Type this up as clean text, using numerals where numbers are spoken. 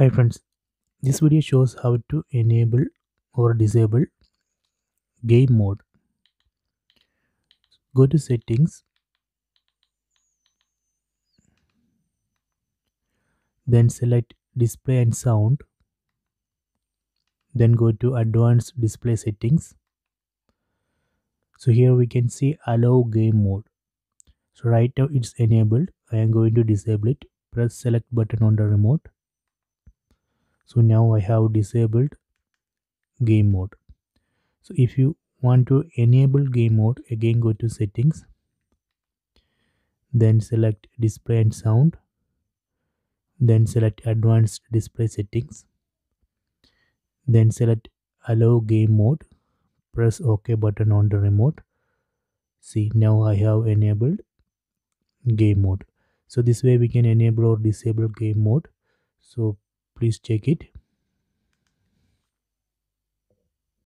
Hi friends, this video shows how to enable or disable game mode. Go to settings, then select display and sound, then go to advanced display settings. So here we can see allow game mode. So right now it's enabled. I am going to disable it. Press select button on the remote. So now I have disabled game mode. So if you want to enable game mode, again go to settings, then select display and sound, then select advanced display settings, then select allow game mode, press OK button on the remote. See, now I have enabled game mode. So this way we can enable or disable game mode. So please check it.